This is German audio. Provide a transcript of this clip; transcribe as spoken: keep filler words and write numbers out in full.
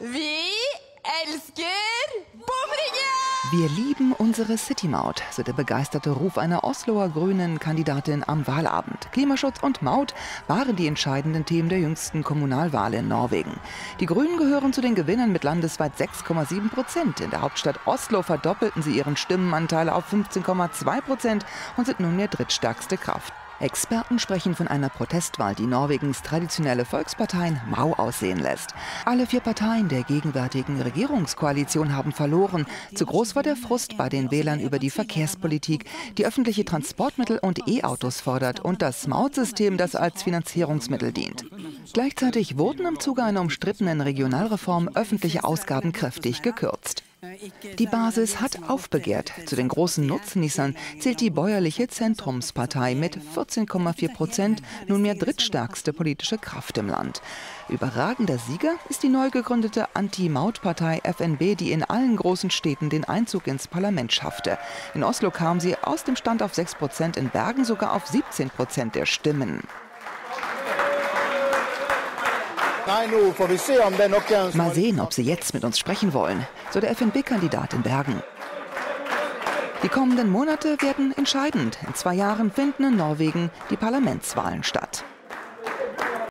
Vi elsker bomringen! Wir lieben unsere City-Maut, so der begeisterte Ruf einer Osloer Grünen-Kandidatin am Wahlabend. Klimaschutz und Maut waren die entscheidenden Themen der jüngsten Kommunalwahl in Norwegen. Die Grünen gehören zu den Gewinnern mit landesweit sechs Komma sieben Prozent. In der Hauptstadt Oslo verdoppelten sie ihren Stimmenanteil auf fünfzehn Komma zwei Prozent und sind nun die drittstärkste Kraft. Experten sprechen von einer Protestwahl, die Norwegens traditionelle Volksparteien mau aussehen lässt. Alle vier Parteien der gegenwärtigen Regierungskoalition haben verloren. Zu groß war der Frust bei den Wählern über die Verkehrspolitik, die öffentliche Transportmittel und E-Autos fordert und das Mautsystem, das als Finanzierungsmittel dient. Gleichzeitig wurden im Zuge einer umstrittenen Regionalreform öffentliche Ausgaben kräftig gekürzt. Die Basis hat aufbegehrt. Zu den großen Nutznießern zählt die bäuerliche Zentrumspartei mit vierzehn Komma vier Prozent, nunmehr drittstärkste politische Kraft im Land. Überragender Sieger ist die neu gegründete Anti-Maut-Partei F N B, die in allen großen Städten den Einzug ins Parlament schaffte. In Oslo kam sie aus dem Stand auf sechs Prozent, in Bergen sogar auf siebzehn Prozent der Stimmen. Mal sehen, ob sie jetzt mit uns sprechen wollen, so der F N B-Kandidat in Bergen. Die kommenden Monate werden entscheidend. In zwei Jahren finden in Norwegen die Parlamentswahlen statt.